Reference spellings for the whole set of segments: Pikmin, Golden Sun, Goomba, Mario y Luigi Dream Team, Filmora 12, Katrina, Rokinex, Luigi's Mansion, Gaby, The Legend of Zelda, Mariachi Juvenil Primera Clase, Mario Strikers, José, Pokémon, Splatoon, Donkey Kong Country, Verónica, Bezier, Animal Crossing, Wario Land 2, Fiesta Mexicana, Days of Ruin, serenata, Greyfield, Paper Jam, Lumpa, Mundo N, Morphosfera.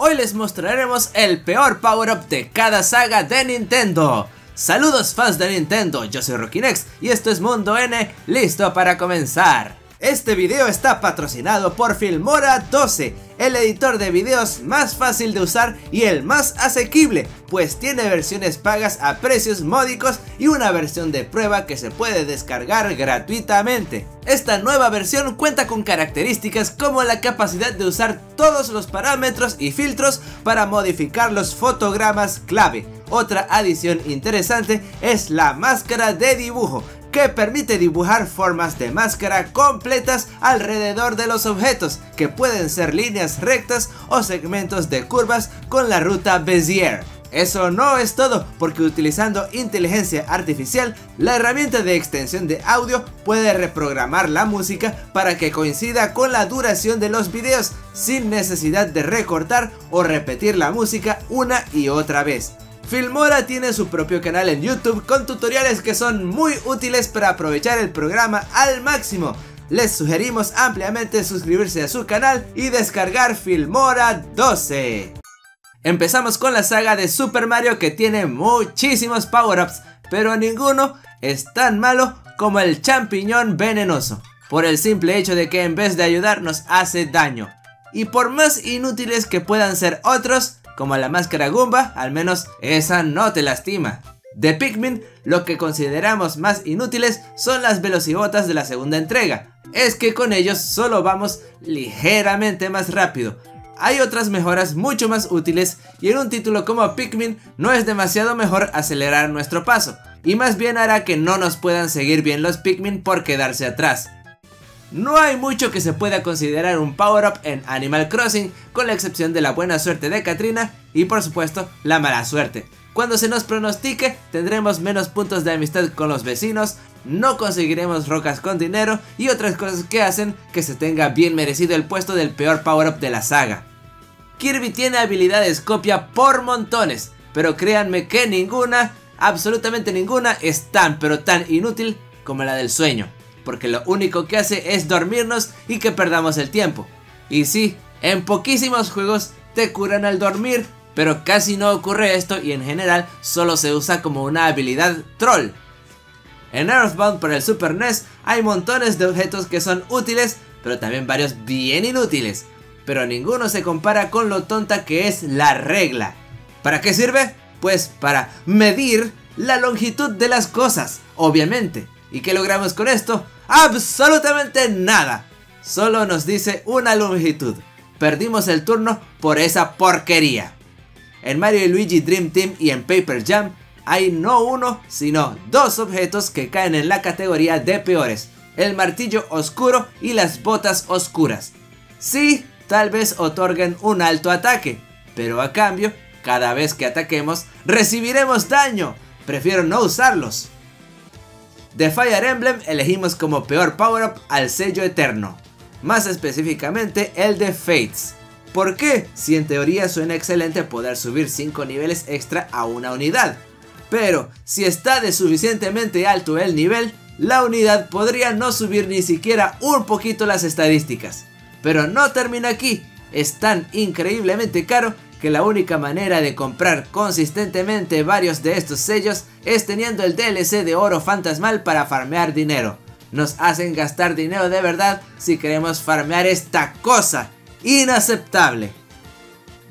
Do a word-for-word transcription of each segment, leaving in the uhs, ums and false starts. Hoy les mostraremos el peor power-up de cada saga de Nintendo. Saludos fans de Nintendo, yo soy Rokinex y esto es Mundo N, listo para comenzar. Este video está patrocinado por Filmora doce, el editor de videos más fácil de usar y el más asequible, pues tiene versiones pagas a precios módicos y una versión de prueba que se puede descargar gratuitamente. Esta nueva versión cuenta con características como la capacidad de usar todos los parámetros y filtros para modificar los fotogramas clave. Otra adición interesante es la máscara de dibujo, que permite dibujar formas de máscara completas alrededor de los objetos, que pueden ser líneas rectas o segmentos de curvas con la ruta Bezier. Eso no es todo, porque utilizando inteligencia artificial, la herramienta de extensión de audio puede reprogramar la música para que coincida con la duración de los videos, sin necesidad de recortar o repetir la música una y otra vez. Filmora tiene su propio canal en YouTube con tutoriales que son muy útiles para aprovechar el programa al máximo. Les sugerimos ampliamente suscribirse a su canal y descargar Filmora doce. Empezamos con la saga de Super Mario, que tiene muchísimos power-ups, pero ninguno es tan malo como el champiñón venenoso, por el simple hecho de que en vez de ayudarnos hace daño. Y por más inútiles que puedan ser otros, como la máscara Goomba, al menos esa no te lastima. De Pikmin, lo que consideramos más inútiles son las velocibotas de la segunda entrega. Es que con ellos solo vamos ligeramente más rápido. Hay otras mejoras mucho más útiles y en un título como Pikmin no es demasiado mejor acelerar nuestro paso. Y más bien hará que no nos puedan seguir bien los Pikmin por quedarse atrás. No hay mucho que se pueda considerar un power-up en Animal Crossing, con la excepción de la buena suerte de Katrina y por supuesto la mala suerte. Cuando se nos pronostique tendremos menos puntos de amistad con los vecinos, no conseguiremos rocas con dinero y otras cosas que hacen que se tenga bien merecido el puesto del peor power-up de la saga. Kirby tiene habilidades copia por montones, pero créanme que ninguna, absolutamente ninguna, es tan pero tan inútil como la del sueño, porque lo único que hace es dormirnos y que perdamos el tiempo. Y sí, en poquísimos juegos te curan al dormir, pero casi no ocurre esto y en general solo se usa como una habilidad troll. En Earthbound para el Super N E S hay montones de objetos que son útiles, pero también varios bien inútiles, pero ninguno se compara con lo tonta que es la regla. ¿Para qué sirve? Pues para medir la longitud de las cosas, obviamente. ¿Y qué logramos con esto? ¡Absolutamente nada! Solo nos dice una longitud. Perdimos el turno por esa porquería. En Mario y Luigi Dream Team y en Paper Jam hay no uno, sino dos objetos que caen en la categoría de peores: el martillo oscuro y las botas oscuras. Sí, tal vez otorguen un alto ataque, pero a cambio, cada vez que ataquemos, recibiremos daño. Prefiero no usarlos. De Fire Emblem elegimos como peor power-up al sello eterno, más específicamente el de Fates. ¿Por qué? Si en teoría suena excelente poder subir cinco niveles extra a una unidad, pero si está de suficientemente alto el nivel, la unidad podría no subir ni siquiera un poquito las estadísticas. Pero no termina aquí, es tan increíblemente caro que la única manera de comprar consistentemente varios de estos sellos es teniendo el D L C de oro fantasmal para farmear dinero. Nos hacen gastar dinero de verdad si queremos farmear esta cosa inaceptable.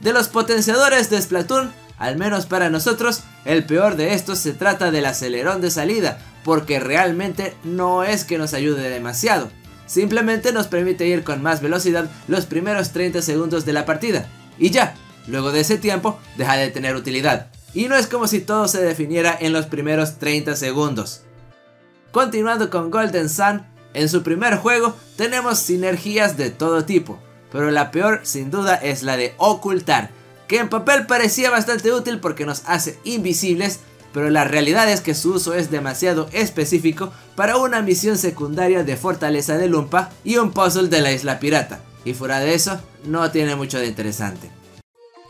De los potenciadores de Splatoon, al menos para nosotros, el peor de estos se trata del acelerón de salida, porque realmente no es que nos ayude demasiado. Simplemente nos permite ir con más velocidad los primeros treinta segundos de la partida y ya. Luego de ese tiempo deja de tener utilidad, y no es como si todo se definiera en los primeros treinta segundos. Continuando con Golden Sun, en su primer juego tenemos sinergias de todo tipo, pero la peor sin duda es la de ocultar, que en papel parecía bastante útil porque nos hace invisibles, pero la realidad es que su uso es demasiado específico para una misión secundaria de fortaleza de Lumpa y un puzzle de la isla pirata, y fuera de eso no tiene mucho de interesante.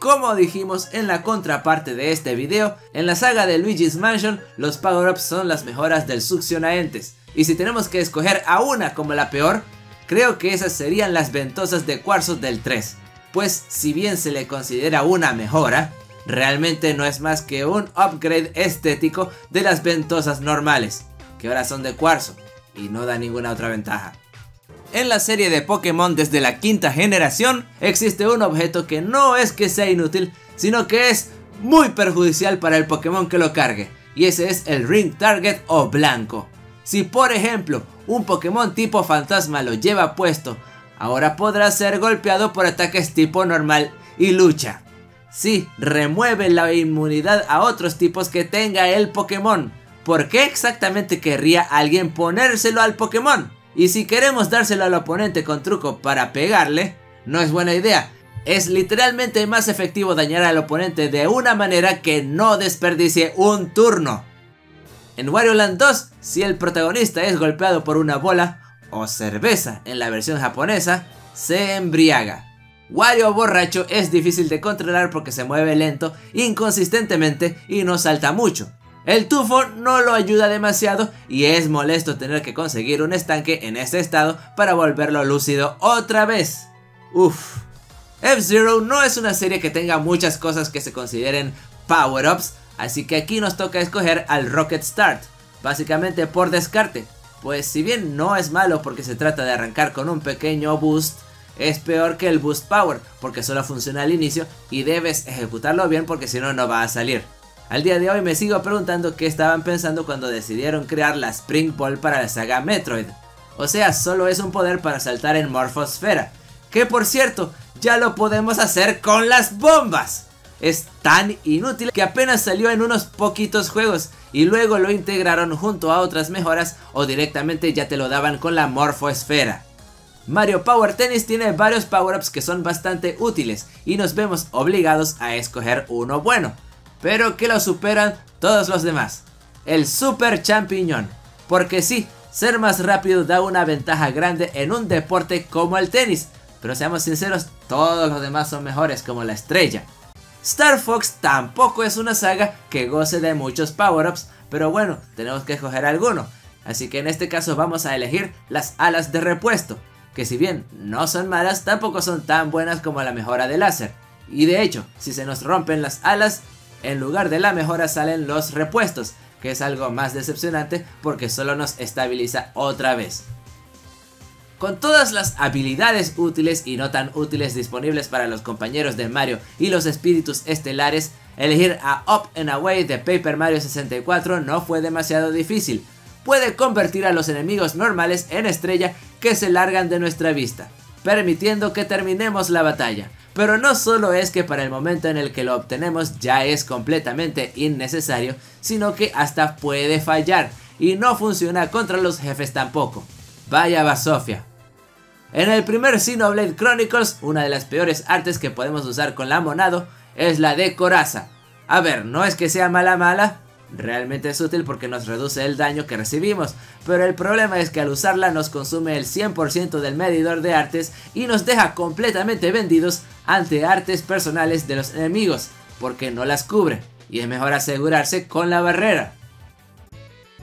Como dijimos en la contraparte de este video, en la saga de Luigi's Mansion los power-ups son las mejoras del succionaentes, y si tenemos que escoger a una como la peor, creo que esas serían las ventosas de cuarzo del tres. pues si bien se le considera una mejora, realmente no es más que un upgrade estético de las ventosas normales, que ahora son de cuarzo y no da ninguna otra ventaja. En la serie de Pokémon desde la quinta generación existe un objeto que no es que sea inútil, sino que es muy perjudicial para el Pokémon que lo cargue, y ese es el Ring Target o blanco. Si por ejemplo un Pokémon tipo fantasma lo lleva puesto, ahora podrá ser golpeado por ataques tipo normal y lucha. Sí, remueve la inmunidad a otros tipos que tenga el Pokémon. ¿Por qué exactamente querría alguien ponérselo al Pokémon? Y si queremos dárselo al oponente con truco para pegarle, no es buena idea. Es literalmente más efectivo dañar al oponente de una manera que no desperdicie un turno. En Wario Land dos, si el protagonista es golpeado por una bola o cerveza en la versión japonesa, se embriaga. Wario borracho es difícil de controlar porque se mueve lento, inconsistentemente y no salta mucho. El tufo no lo ayuda demasiado y es molesto tener que conseguir un estanque en ese estado para volverlo lúcido otra vez. Uff. F-Zero no es una serie que tenga muchas cosas que se consideren power-ups, así que aquí nos toca escoger al Rocket Start, básicamente por descarte, pues si bien no es malo porque se trata de arrancar con un pequeño boost, es peor que el Boost Power porque solo funciona al inicio y debes ejecutarlo bien porque si no, no va a salir. Al día de hoy me sigo preguntando qué estaban pensando cuando decidieron crear la Spring Ball para la saga Metroid, o sea, solo es un poder para saltar en Morphosfera, que por cierto, ya lo podemos hacer con las bombas. Es tan inútil que apenas salió en unos poquitos juegos y luego lo integraron junto a otras mejoras o directamente ya te lo daban con la Morphosfera. Mario Power Tennis tiene varios power-ups que son bastante útiles y nos vemos obligados a escoger uno bueno, pero que lo superan todos los demás. El Super Champiñón, porque sí, ser más rápido da una ventaja grande en un deporte como el tenis, pero seamos sinceros, todos los demás son mejores como la estrella. Star Fox tampoco es una saga que goce de muchos power-ups, pero bueno, tenemos que escoger alguno, así que en este caso vamos a elegir las alas de repuesto, que si bien no son malas, tampoco son tan buenas como la mejora de láser. Y de hecho, si se nos rompen las alas, en lugar de la mejora salen los repuestos, que es algo más decepcionante porque solo nos estabiliza otra vez. Con todas las habilidades útiles y no tan útiles disponibles para los compañeros de Mario y los espíritus estelares, elegir a Up and Away de Paper Mario sesenta y cuatro no fue demasiado difícil. Puede convertir a los enemigos normales en estrella que se largan de nuestra vista, permitiendo que terminemos la batalla. Pero no solo es que para el momento en el que lo obtenemos ya es completamente innecesario, sino que hasta puede fallar y no funciona contra los jefes tampoco. Vaya basofia. En el primer Xenoblade Chronicles, una de las peores artes que podemos usar con la monado es la de coraza. A ver, no es que sea mala mala, realmente es útil porque nos reduce el daño que recibimos, pero el problema es que al usarla nos consume el cien por ciento del medidor de artes y nos deja completamente vendidos ante artes personales de los enemigos, porque no las cubre y es mejor asegurarse con la barrera.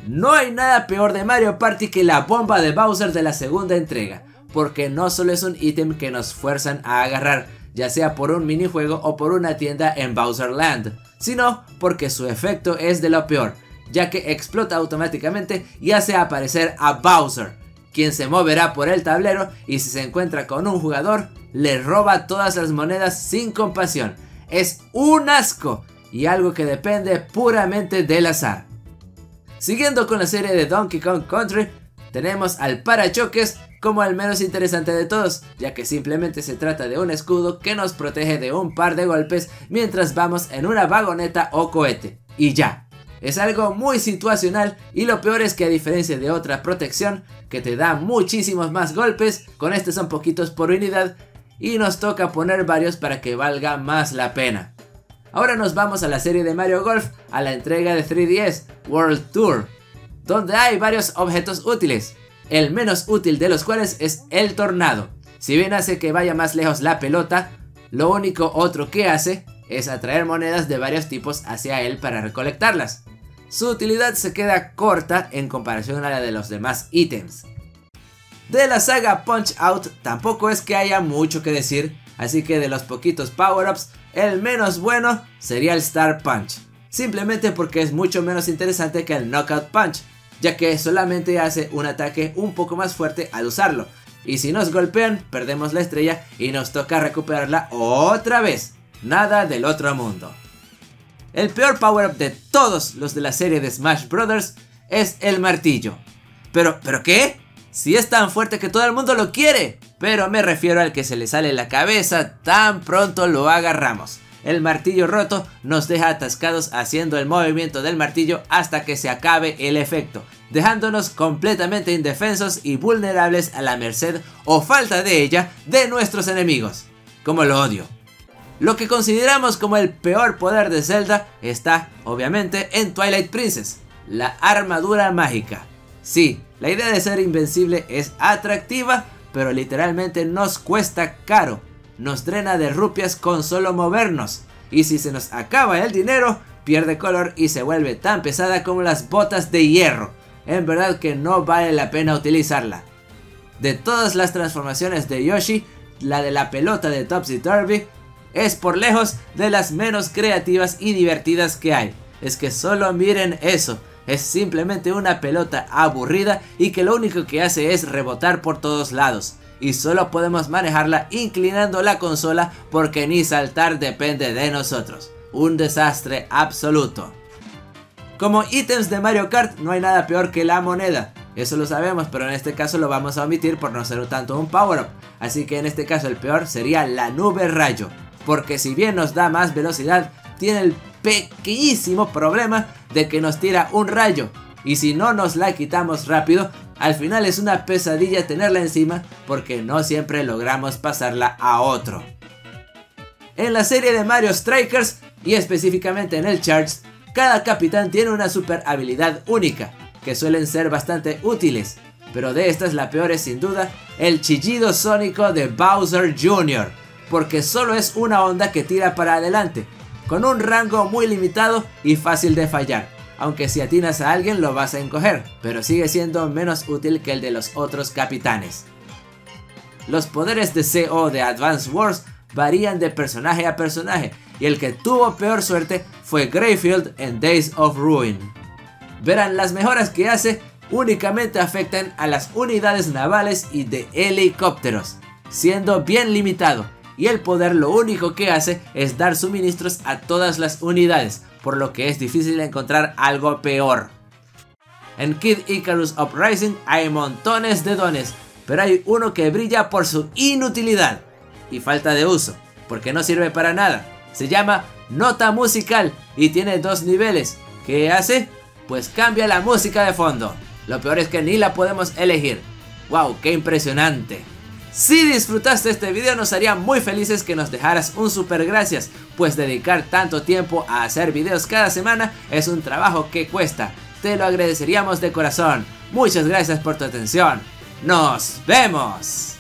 No hay nada peor de Mario Party que la bomba de Bowser de la segunda entrega, porque no solo es un ítem que nos fuerzan a agarrar, ya sea por un minijuego o por una tienda en Bowser Land, sino porque su efecto es de lo peor, ya que explota automáticamente y hace aparecer a Bowser, quien se moverá por el tablero y si se encuentra con un jugador, le roba todas las monedas sin compasión. Es un asco y algo que depende puramente del azar. Siguiendo con la serie de Donkey Kong Country, tenemos al parachoques como el menos interesante de todos, ya que simplemente se trata de un escudo que nos protege de un par de golpes mientras vamos en una vagoneta o cohete, y ya. Es algo muy situacional y lo peor es que a diferencia de otra protección que te da muchísimos más golpes, con este son poquitos por unidad y nos toca poner varios para que valga más la pena. Ahora nos vamos a la serie de Mario Golf, a la entrega de tres D S World Tour, donde hay varios objetos útiles, el menos útil de los cuales es el tornado. Si bien hace que vaya más lejos la pelota, lo único otro que hace es atraer monedas de varios tipos hacia él para recolectarlas. Su utilidad se queda corta en comparación a la de los demás ítems. De la saga Punch Out tampoco es que haya mucho que decir, Así que de los poquitos power-ups, el menos bueno sería el Star Punch. Simplemente porque es mucho menos interesante que el Knockout Punch, ya que solamente hace un ataque un poco más fuerte al usarlo. Y si nos golpean, perdemos la estrella y nos toca recuperarla otra vez. Nada del otro mundo. El peor power-up de todos los de la serie de Smash Brothers es el martillo. ¿Pero, pero qué? Si es tan fuerte que todo el mundo lo quiere. Pero me refiero al que se le sale la cabeza tan pronto lo agarramos. El martillo roto nos deja atascados haciendo el movimiento del martillo hasta que se acabe el efecto, dejándonos completamente indefensos y vulnerables a la merced o falta de ella de nuestros enemigos. Como lo odio. Lo que consideramos como el peor poder de Zelda está, obviamente, en Twilight Princess, la armadura mágica. Sí, la idea de ser invencible es atractiva, pero literalmente nos cuesta caro. Nos drena de rupias con solo movernos, y si se nos acaba el dinero, pierde color y se vuelve tan pesada como las botas de hierro. En verdad que no vale la pena utilizarla. De todas las transformaciones de Yoshi, la de la pelota de Topsy Turvy es por lejos de las menos creativas y divertidas que hay. Es que solo miren eso, es simplemente una pelota aburrida y que lo único que hace es rebotar por todos lados. Y solo podemos manejarla inclinando la consola porque ni saltar depende de nosotros. Un desastre absoluto. Como ítems de Mario Kart no hay nada peor que la moneda. Eso lo sabemos, pero en este caso lo vamos a omitir por no ser tanto un power-up. Así que en este caso el peor sería la nube rayo. Porque si bien nos da más velocidad, tiene el pequeñísimo problema de que nos tira un rayo. Y si no nos la quitamos rápido, al final es una pesadilla tenerla encima porque no siempre logramos pasarla a otro. En la serie de Mario Strikers y específicamente en el Charge, cada capitán tiene una super habilidad única, que suelen ser bastante útiles, pero de estas la peor es sin duda el chillido sónico de Bowser junior, porque solo es una onda que tira para adelante, con un rango muy limitado y fácil de fallar, aunque si atinas a alguien lo vas a encoger, pero sigue siendo menos útil que el de los otros capitanes. Los poderes de C O de Advance Wars varían de personaje a personaje, y el que tuvo peor suerte fue Greyfield en Days of Ruin. Verán, las mejoras que hace únicamente afectan a las unidades navales y de helicópteros, siendo bien limitado, y el poder lo único que hace es dar suministros a todas las unidades, por lo que es difícil encontrar algo peor. En Kid Icarus Uprising hay montones de dones, pero hay uno que brilla por su inutilidad y falta de uso, porque no sirve para nada. Se llama Nota Musical y tiene dos niveles. ¿Qué hace? Pues cambia la música de fondo. Lo peor es que ni la podemos elegir. ¡Wow! ¡Qué impresionante! Si disfrutaste este video nos haría muy felices que nos dejaras un super gracias, pues dedicar tanto tiempo a hacer videos cada semana es un trabajo que cuesta. Te lo agradeceríamos de corazón. Muchas gracias por tu atención. ¡Nos vemos!